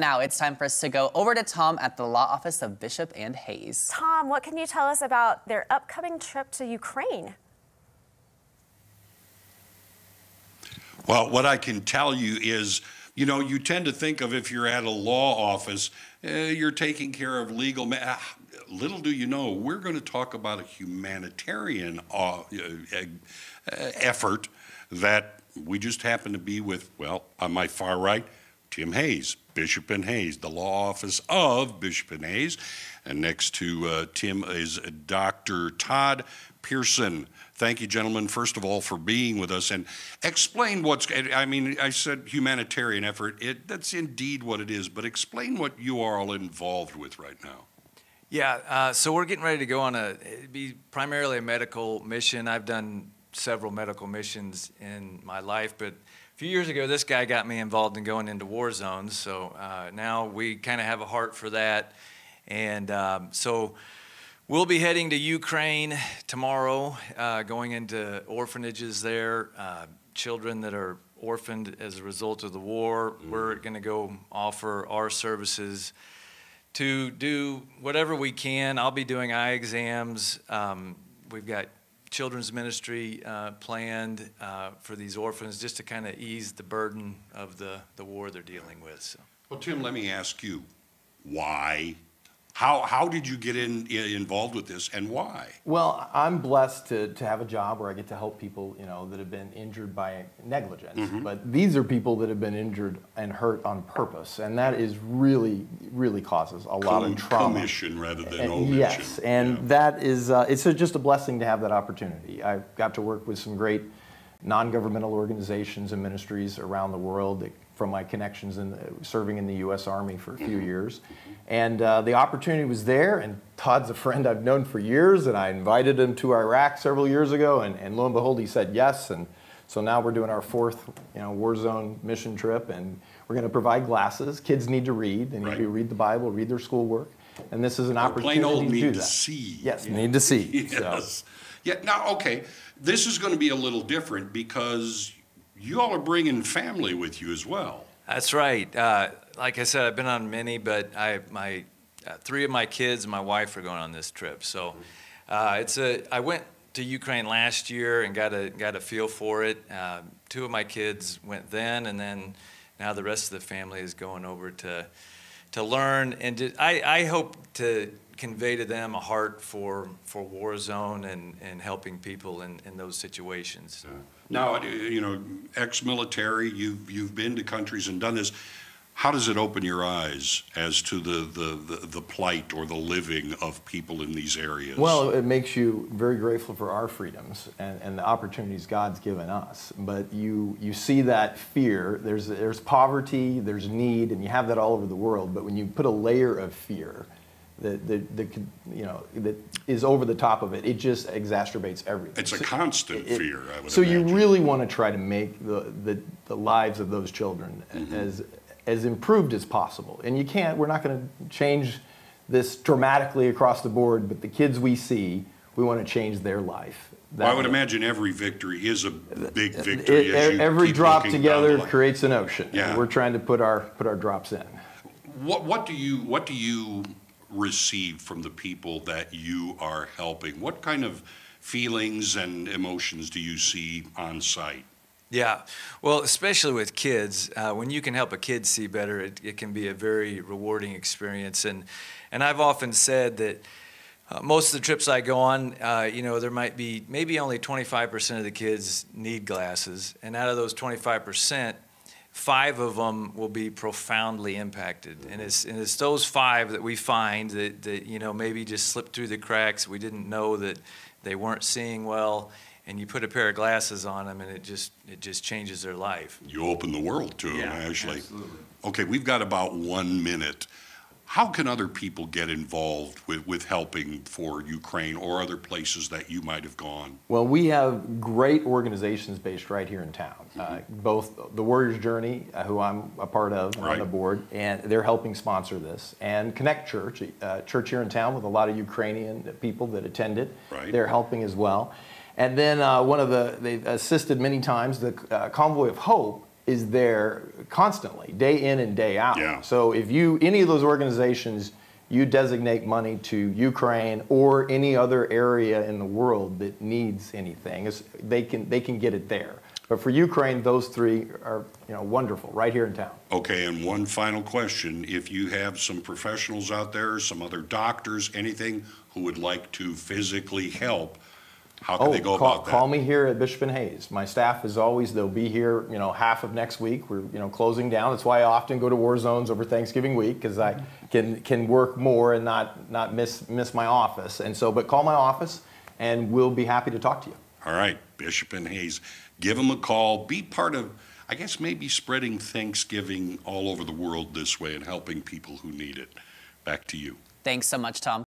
now it's time for us to go over to Tom at the Law Office of Bishop and Hayes. Tom, what can you tell us about their upcoming trip to Ukraine? Well, what I can tell you is, you know, you tend to think of if you're at a law office, you're taking care of legal matters. Little do you know, we're going to talk about a humanitarian effort that we just happen to be with, well, on my far right, Tim Hayes, Bishop and Hayes, the Law Office of Bishop and Hayes. And next to Tim is Dr. Todd Pearson. Thank you, gentlemen, first of all, for being with us and explain what's, I mean, I said humanitarian effort. That's indeed what it is, but explain what you are all involved with right now. Yeah, so we're getting ready to go on it'd be primarily a medical mission. I've done several medical missions in my life, but a few years ago, this guy got me involved in going into war zones. So now we kind of have a heart for that. And so we'll be heading to Ukraine tomorrow, going into orphanages there, children that are orphaned as a result of the war. Mm-hmm. We're going to go offer our services to do whatever we can. I'll be doing eye exams. We've got children's ministry planned for these orphans just to kind of ease the burden of the war they're dealing with. So. Well, Tim, let me ask you, why? How did you get involved with this and why? Well, I'm blessed to have a job where I get to help people, you know, that have been injured by negligence. Mm-hmm. But these are people that have been injured and hurt on purpose, and that is really, really causes a lot of trauma. Commission rather than omission. Yes, and yeah. That is, it's just a blessing to have that opportunity. I've got to work with some great non-governmental organizations and ministries around the world that, from my connections in serving in the U.S. Army for a few years. And the opportunity was there, and Todd's a friend I've known for years, and I invited him to Iraq several years ago, and lo and behold, he said yes. And so now we're doing our fourth, you know, war zone mission trip, and we're going to provide glasses. Kids need to read. They need to read the Bible, read their schoolwork, and this is an opportunity to do that. See. Yes, yeah. Need to see. Yes. So. Yeah, now, okay, this is going to be a little different because you all are bringing family with you as well. That's right. Like I said, I've been on many, but three of my kids and my wife are going on this trip. So I went to Ukraine last year and got a feel for it. Two of my kids went then, and then now the rest of the family is going over to learn. And I hope to convey to them a heart for war zone and helping people in those situations. Yeah. Now, you know, ex-military, you've been to countries and done this. How does it open your eyes as to the plight or the living of people in these areas? Well, it makes you very grateful for our freedoms and the opportunities God's given us. But you see that fear. There's poverty, there's need, and you have that all over the world. But when you put a layer of fear that is over the top of it, it just exacerbates everything. It's a constant fear, I would imagine. You really want to try to make the lives of those children as improved as possible. And you can't, we're not going to change this dramatically across the board, but the kids we see, we want to change their life. Well, I would imagine every victory is a big victory. Every drop together creates an ocean. Yeah. We're trying to put our drops in. What do you receive from the people that you are helping? What kind of feelings and emotions do you see on site? Yeah, well, especially with kids, when you can help a kid see better, it can be a very rewarding experience. And I've often said that most of the trips I go on, you know, there might be maybe only 25% of the kids need glasses, and out of those 25%, 5 of them will be profoundly impacted. And it's those 5 that we find that you know, maybe just slipped through the cracks. We didn't know that they weren't seeing well, and you put a pair of glasses on them and it just changes their life. You open the world to them, actually. Absolutely. Okay, we've got about 1 minute. How can other people get involved with helping for Ukraine or other places that you might have gone? Well, we have great organizations based right here in town. Both the Warriors Journey, who I'm a part of on the board, and they're helping sponsor this, and Connect Church, a church here in town with a lot of Ukrainian people that attend it. Right. They're helping as well. And then they've assisted many times, the Convoy of Hope is there constantly, day in and day out. Yeah. So if you, any of those organizations, you designate money to Ukraine or any other area in the world that needs anything, they can get it there. But for Ukraine, those three are, you know, wonderful, right here in town. Okay, and one final question. If you have some professionals out there, some other doctors, anything, who would like to physically help, how can they go about that? Call me here at Bishop and Hayes. My staff, as always, they'll be here, you know, half of next week. We're, you know, closing down. That's why I often go to war zones over Thanksgiving week, because I can work more and not miss my office. And so, but call my office, and we'll be happy to talk to you. All right, Bishop and Hayes. Give them a call. Be part of, I guess, maybe spreading Thanksgiving all over the world this way and helping people who need it. Back to you. Thanks so much, Tom.